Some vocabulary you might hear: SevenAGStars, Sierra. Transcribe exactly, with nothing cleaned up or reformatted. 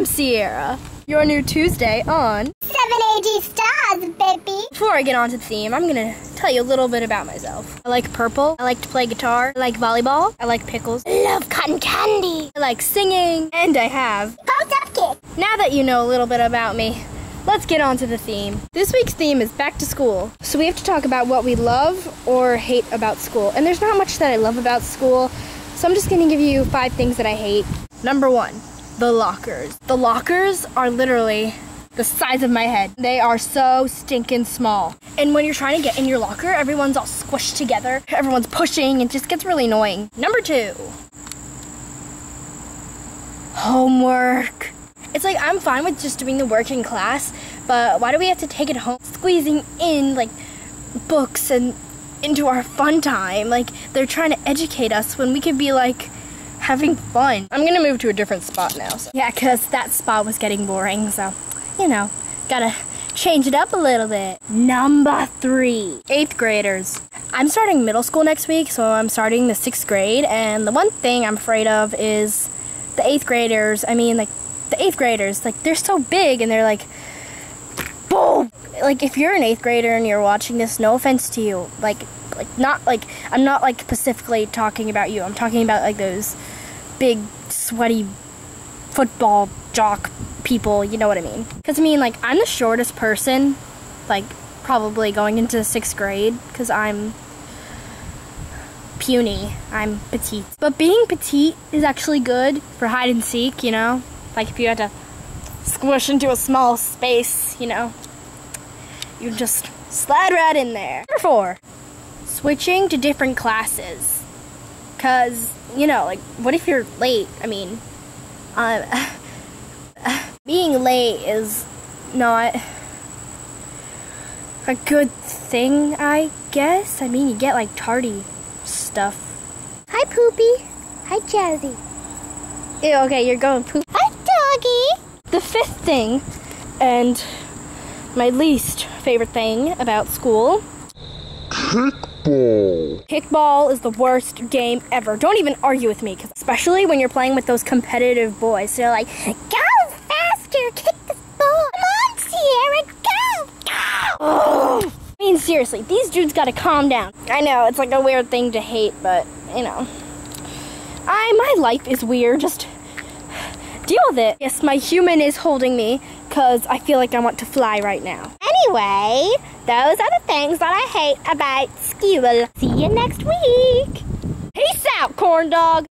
I'm Sierra, your new Tuesday on SevenAGStars, baby! Before I get on to the theme, I'm gonna tell you a little bit about myself. I like purple, I like to play guitar, I like volleyball, I like pickles, I love cotton candy, I like singing, and I have post-up kids. Now that you know a little bit about me, let's get on to the theme. This week's theme is back to school. So we have to talk about what we love or hate about school. And there's not much that I love about school, so I'm just gonna give you five things that I hate. Number one, the lockers. The lockers are literally the size of my head. They are so stinking small. And when you're trying to get in your locker, everyone's all squished together. Everyone's pushing, it just gets really annoying. Number two, homework. It's like, I'm fine with just doing the work in class, but why do we have to take it home? Squeezing in, like, books and into our fun time. Like, they're trying to educate us when we could be, like, having fun. I'm gonna move to a different spot now. So. Yeah, because that spot was getting boring, so, you know, gotta change it up a little bit. Number three, eighth graders. I'm starting middle school next week, so I'm starting the sixth grade, and the one thing I'm afraid of is the eighth graders. I mean, like, the eighth graders, like, they're so big and they're like, boom! Like, if you're an eighth grader and you're watching this, no offense to you, like, like not like, I'm not like specifically talking about you, I'm talking about like those big, sweaty football jock people, you know what I mean? Because I mean, like, I'm the shortest person, like, probably going into the sixth grade, because I'm puny, I'm petite. But being petite is actually good for hide and seek, you know? Like, if you had to squish into a small space, you know, you just slide right in there. Number four, switching to different classes. Because, you know, like, what if you're late? I mean, um, being late is not a good thing, I guess. I mean, you get, like, tardy stuff. Hi, Poopy. Hi, Jazzy. Ew, okay, you're going poop. The fifth thing, and my least favorite thing about school, kickball. Kickball is the worst game ever. Don't even argue with me, cause especially when you're playing with those competitive boys. They're like, go faster, kick the ball. Come on, Sierra, go, go. Oh. I mean, seriously, these dudes gotta calm down. I know, it's like a weird thing to hate, but, you know. I, my life is weird, just deal with it. Yes, my human is holding me because I feel like I want to fly right now. Anyway, those are the things that I hate about school. See you next week. Peace out, corn dog.